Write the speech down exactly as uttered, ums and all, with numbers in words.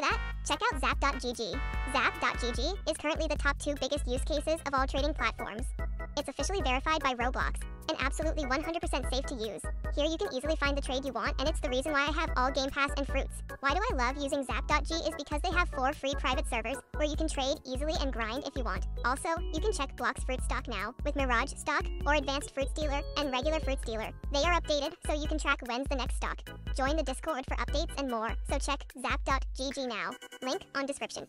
before that, check out Zap dot G G. Zap dot G G is currently the top two biggest use cases of all trading platforms. It's officially verified by Roblox, and absolutely one hundred percent safe to use. Here you can easily find the trade you want, and it's the reason why I have all Game Pass and Fruits. Why do I love using Zap dot G is because they have four free private servers where you can trade easily and grind if you want. Also, you can check Blox Fruits stock now with Mirage stock or Advanced Fruits dealer and regular Fruits dealer. They are updated so you can track when's the next stock. Join the Discord for updates and more, so check Zap dot G G now. Link on description.